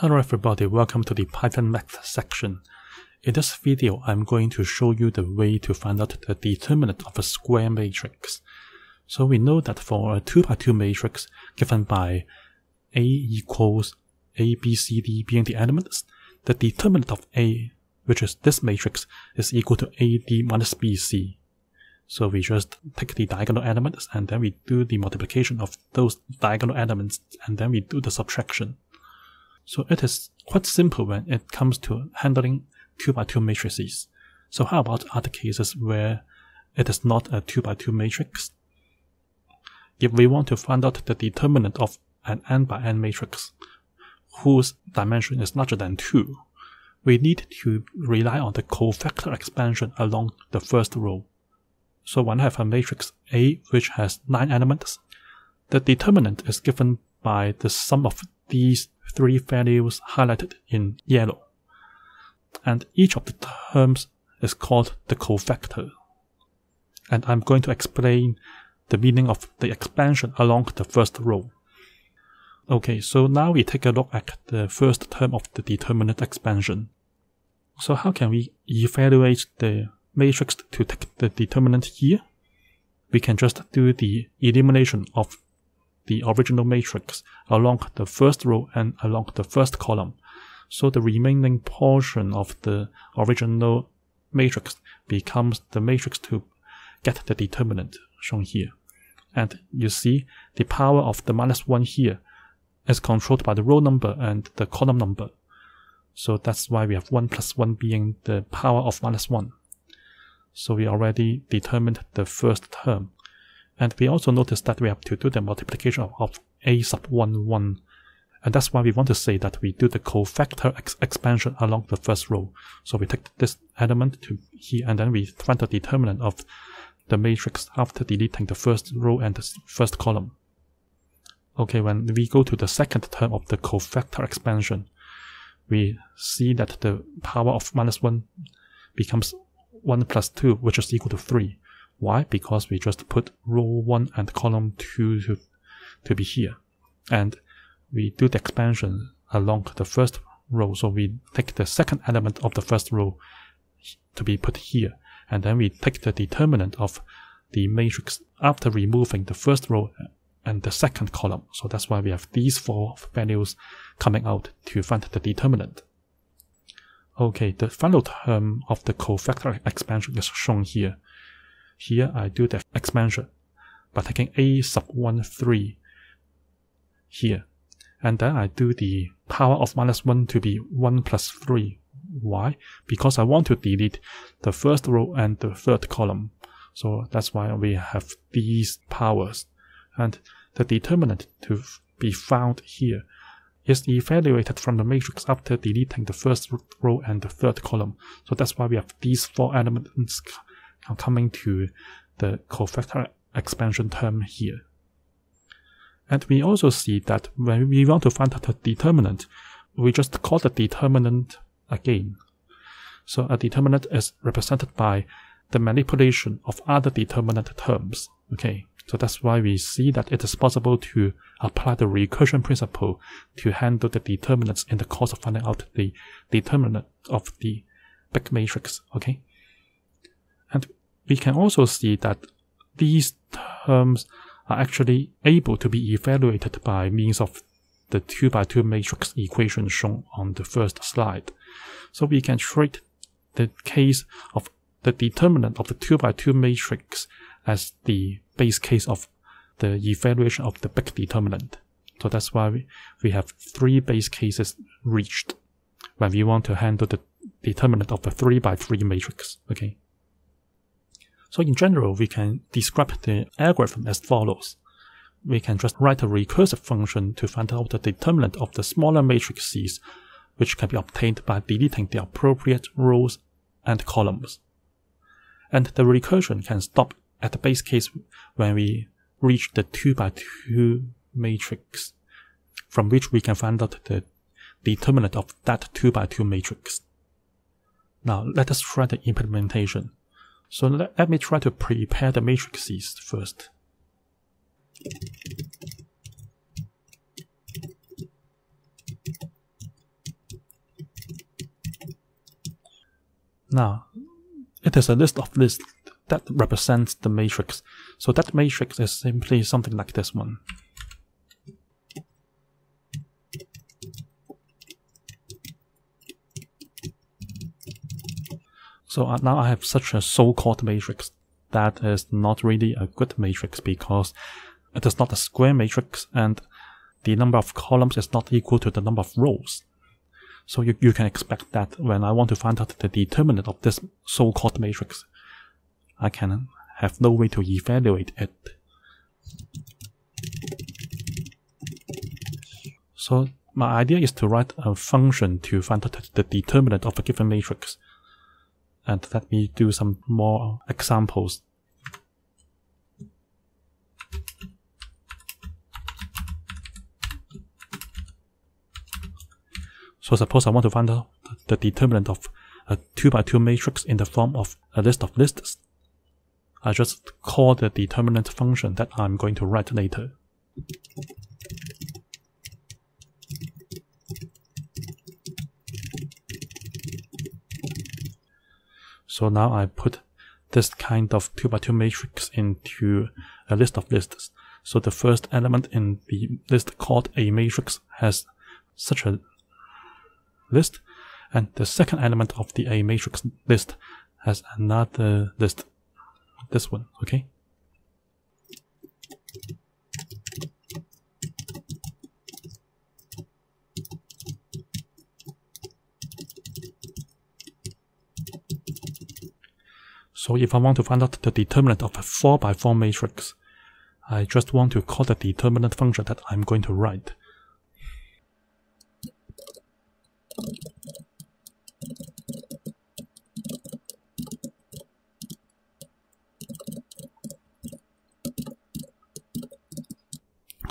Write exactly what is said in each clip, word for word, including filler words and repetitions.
Hello everybody, welcome to the Python math section. In this video, I'm going to show you the way to find out the determinant of a square matrix. So we know that for a two by two matrix given by A equals A, B, C, D being the elements, the determinant of A, which is this matrix, is equal to A, D minus B, C. So we just take the diagonal elements and then we do the multiplication of those diagonal elements and then we do the subtraction. So it is quite simple when it comes to handling two by two matrices. So how about other cases where it is not a two by two matrix? If we want to find out the determinant of an n by n matrix whose dimension is larger than two, we need to rely on the cofactor expansion along the first row. So when I have a matrix A which has nine elements, the determinant is given by the sum of these three values highlighted in yellow, and each of the terms is called the cofactor. And I'm going to explain the meaning of the expansion along the first row. Okay, so now we take a look at the first term of the determinant expansion. So how can we evaluate the matrix to take the determinant here? We can just do the elimination of the original matrix along the first row and along the first column. So the remaining portion of the original matrix becomes the matrix to get the determinant, shown here. And you see the power of the minus one here is controlled by the row number and the column number. So that's why we have one plus one being the power of minus one. So we already determined the first term. And we also notice that we have to do the multiplication of, of a sub one, one. And that's why we want to say that we do the cofactor ex expansion along the first row. So we take this element to here, and then we find the determinant of the matrix after deleting the first row and the first column. Okay, when we go to the second term of the cofactor expansion, we see that the power of minus one becomes one plus two, which is equal to three. Why? Because we just put row one and column two to, to be here. And we do the expansion along the first row. So we take the second element of the first row to be put here. And then we take the determinant of the matrix after removing the first row and the second column. So that's why we have these four values coming out to find the determinant. Okay, the final term of the cofactor expansion is shown here. Here I do the expansion by taking a sub one, three here. And then I do the power of minus one to be one plus three. Why? Because I want to delete the first row and the third column. So that's why we have these powers. And the determinant to be found here is evaluated from the matrix after deleting the first row and the third column. So that's why we have these four elements coming to the cofactor expansion term here. And we also see that when we want to find out the determinant, we just call the determinant again. So a determinant is represented by the manipulation of other determinant terms. Okay, so that's why we see that it is possible to apply the recursion principle to handle the determinants in the course of finding out the determinant of the big matrix. Okay. And we can also see that these terms are actually able to be evaluated by means of the two by two matrix equation shown on the first slide. So we can treat the case of the determinant of the two by two matrix as the base case of the evaluation of the big determinant. So that's why we, we have three base cases reached when we want to handle the determinant of the three by three matrix. Okay. So in general, we can describe the algorithm as follows. We can just write a recursive function to find out the determinant of the smaller matrices, which can be obtained by deleting the appropriate rows and columns. And the recursion can stop at the base case when we reach the two by two matrix, from which we can find out the determinant of that two by two matrix. Now let us try the implementation. So let, let me try to prepare the matrices first. Now, it is a list of lists that represents the matrix. So that matrix is simply something like this one. So now I have such a so-called matrix that is not really a good matrix because it is not a square matrix and the number of columns is not equal to the number of rows. So you, you can expect that when I want to find out the determinant of this so-called matrix, I can have no way to evaluate it. So my idea is to write a function to find out the determinant of a given matrix. And let me do some more examples. So suppose I want to find out the determinant of a two by two matrix in the form of a list of lists. I just call the determinant function that I'm going to write later. So now I put this kind of two by two matrix into a list of lists. So the first element in the list called a matrix has such a list, and the second element of the a matrix list has another list, this one, okay? So if I want to find out the determinant of a four by four matrix, I just want to call the determinant function that I'm going to write.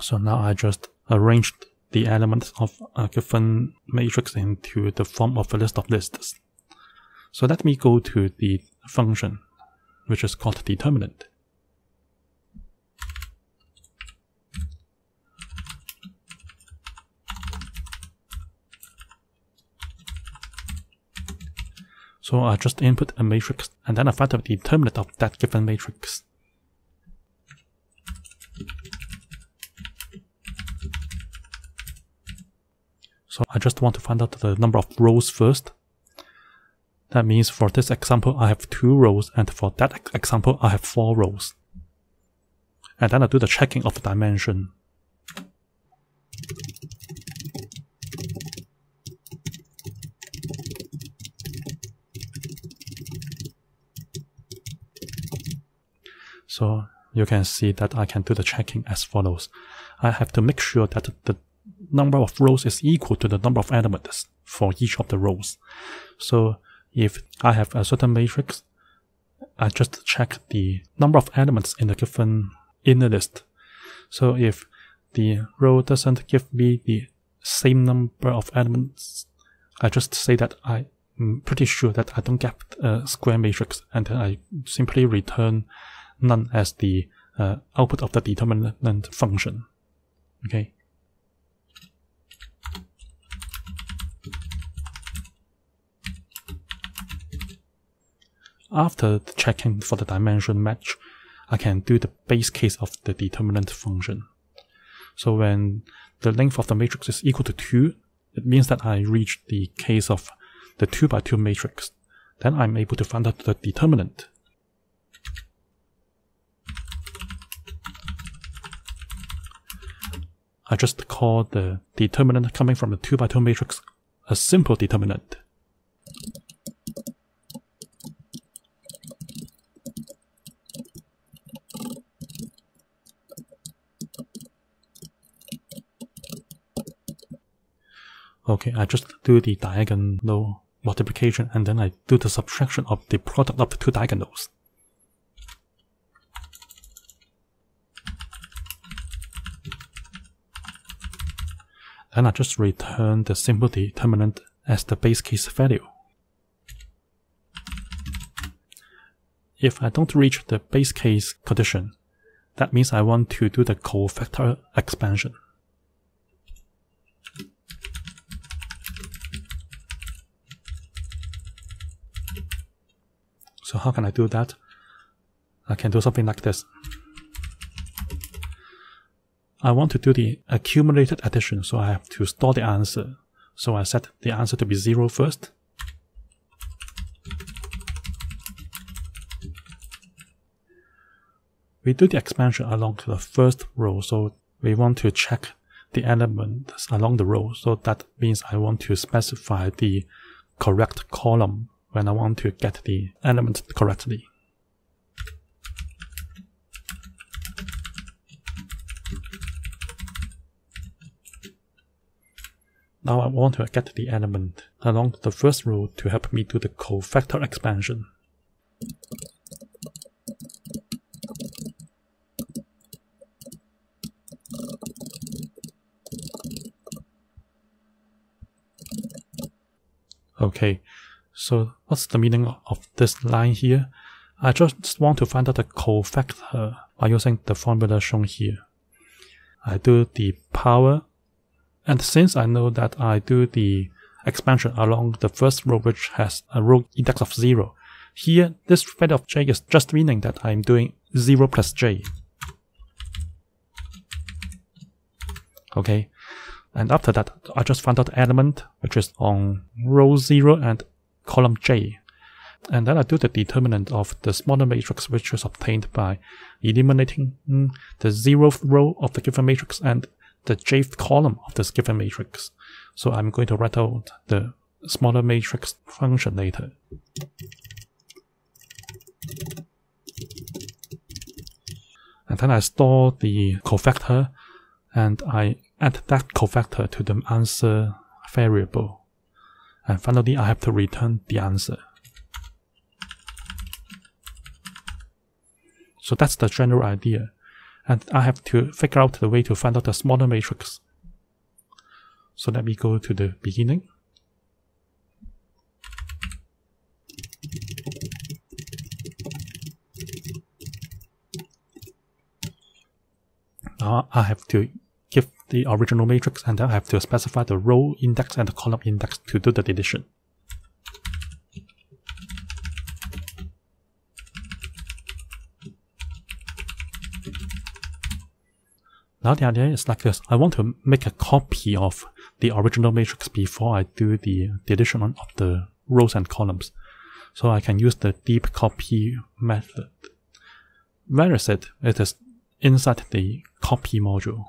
So now I just arranged the elements of a given matrix into the form of a list of lists. So let me go to the function, which is called determinant. So I just input a matrix, and then I find the determinant of that given matrix. So I just want to find out the number of rows first. That means for this example I have two rows, and for that example I have four rows. And then I do the checking of the dimension. So you can see that I can do the checking as follows. I have to make sure that the number of rows is equal to the number of elements for each of the rows. So if I have a certain matrix, I just check the number of elements in a given inner list. So if the row doesn't give me the same number of elements, I just say that I'm pretty sure that I don't get a square matrix, and then I simply return none as the uh, output of the determinant function. Okay. After checking for the dimension match, I can do the base case of the determinant function. So when the length of the matrix is equal to two, it means that I reach the case of the two by two matrix. Then I'm able to find out the determinant. I just call the determinant coming from the two by two matrix a simple determinant. Okay, I just do the diagonal multiplication, and then I do the subtraction of the product of the two diagonals. Then I just return the simple determinant as the base case value. If I don't reach the base case condition, that means I want to do the cofactor expansion. So how can I do that? I can do something like this. I want to do the accumulated addition, so I have to store the answer. So I set the answer to be zero first. We do the expansion along the first row, so we want to check the elements along the row. So that means I want to specify the correct column when I want to get the element correctly. Now I want to get the element along the first row to help me do the cofactor expansion. Okay, so what's the meaning of this line here? I just want to find out the cofactor by using the formula shown here. I do the power. And since I know that I do the expansion along the first row, which has a row index of zero, here this value of j is just meaning that I'm doing zero plus j. Okay, and after that, I just found out the element, which is on row zero and column j. And then I do the determinant of the smaller matrix, which is obtained by eliminating the zeroth row of the given matrix and the jth column of this given matrix. So I'm going to write out the smaller matrix function later. And then I store the cofactor, and I add that cofactor to the answer variable. And finally, I have to return the answer. So that's the general idea. And I have to figure out the way to find out the smaller matrix. So let me go to the beginning. Now I have to give the original matrix, and then I have to specify the row index and the column index to do the addition. Now the idea is like this. I want to make a copy of the original matrix before I do the deletion of the rows and columns. So I can use the deep copy method. Where is it? It is inside the copy module.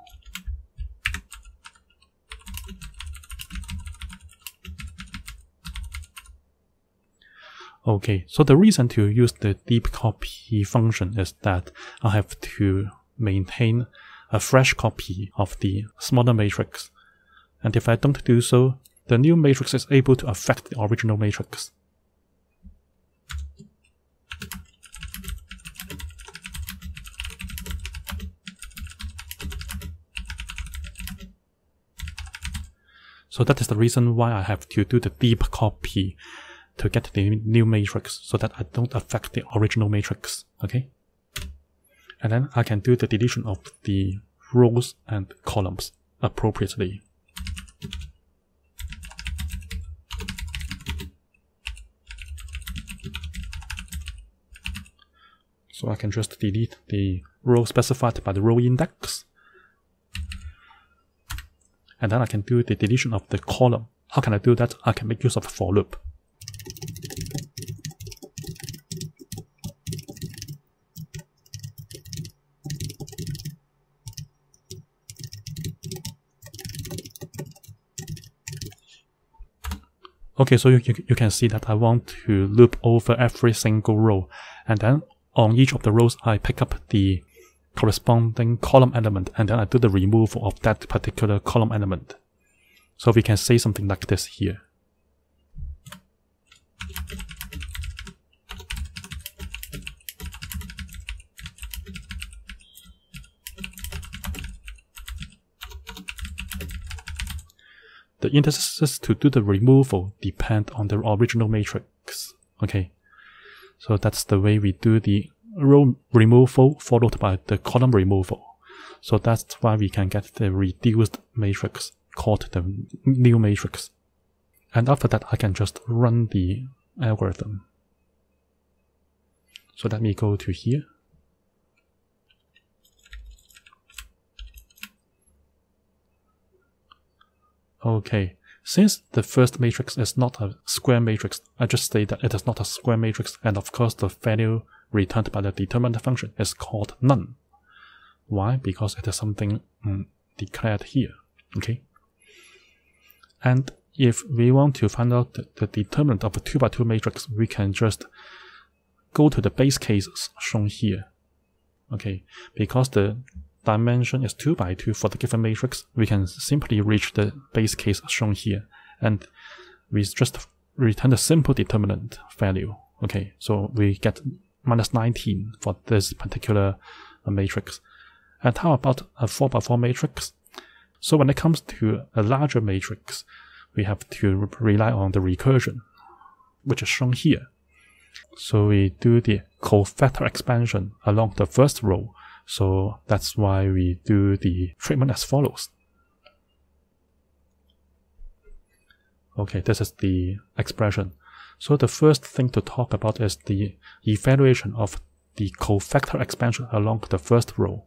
Okay, so the reason to use the deep copy function is that I have to maintain a fresh copy of the smaller matrix. And if I don't do so, the new matrix is able to affect the original matrix. So that is the reason why I have to do the deep copy to get the new matrix, so that I don't affect the original matrix. Okay? And then I can do the deletion of the rows and columns appropriately. So I can just delete the row specified by the row index. And then I can do the deletion of the column. How can I do that? I can make use of a for loop. Okay, so you, you, you can see that I want to loop over every single row, and then on each of the rows I pick up the corresponding column element, and then I do the removal of that particular column element. So we can say something like this here. The indices to do the removal depend on the original matrix. Okay, so that's the way we do the row removal followed by the column removal. So that's why we can get the reduced matrix called the new matrix. And after that, I can just run the algorithm. So let me go to here. Okay, since the first matrix is not a square matrix, I just say that it is not a square matrix, and of course the value returned by the determinant function is called none. Why? Because it is something mm, declared here. Okay. And if we want to find out the, the determinant of a two by two matrix, we can just go to the base cases shown here. Okay, because the dimension is two by two for the given matrix, we can simply reach the base case shown here, and we just return the simple determinant value. Okay, so we get minus nineteen for this particular matrix. And how about a four by four matrix? So when it comes to a larger matrix, we have to rely on the recursion, which is shown here. So we do the cofactor expansion along the first row. So that's why we do the treatment as follows. Okay, this is the expression. So the first thing to talk about is the evaluation of the cofactor expansion along the first row.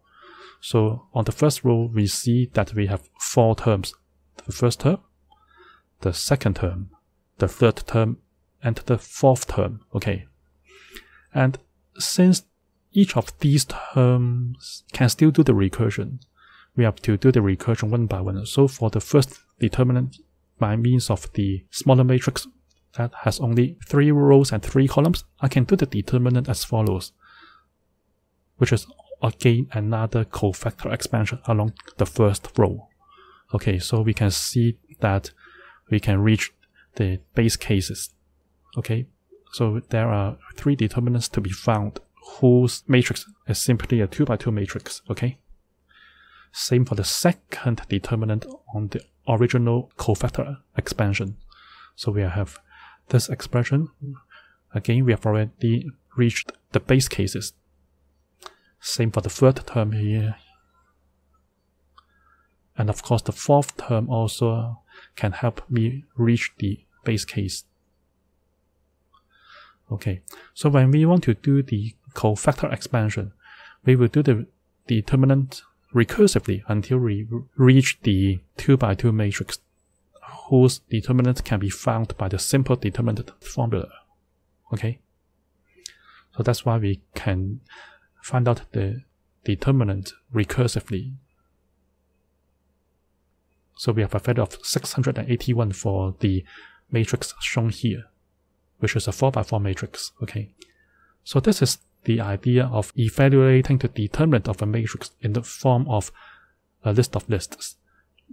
So on the first row, we see that we have four terms. The first term, the second term, the third term, and the fourth term. Okay. And since each of these terms can still do the recursion, we have to do the recursion one by one. So for the first determinant, by means of the smaller matrix that has only three rows and three columns, I can do the determinant as follows, which is again another cofactor expansion along the first row. Okay, so we can see that we can reach the base cases. Okay, so there are three determinants to be found whose matrix is simply a two by two matrix. Okay, same for the second determinant on the original cofactor expansion. So we have this expression. Again, we have already reached the base cases. Same for the third term here. And of course the fourth term also can help me reach the base case. Okay, so when we want to do the cofactor expansion, we will do the determinant recursively until we reach the two by two matrix whose determinant can be found by the simple determinant formula. Okay, so that's why we can find out the determinant recursively. So we have a value of six hundred eighty-one for the matrix shown here, which is a four by four matrix. Okay, so this is the idea of evaluating the determinant of a matrix in the form of a list of lists.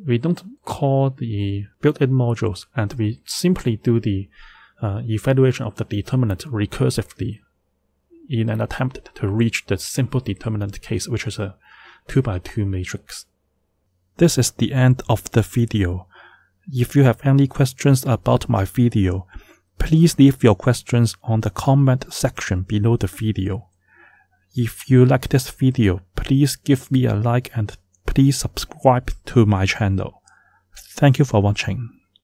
We don't call the built-in modules, and we simply do the uh, evaluation of the determinant recursively in an attempt to reach the simple determinant case, which is a two by two matrix. This is the end of the video. If you have any questions about my video, please leave your questions on the comment section below the video. If you like this video, please give me a like and please subscribe to my channel. Thank you for watching.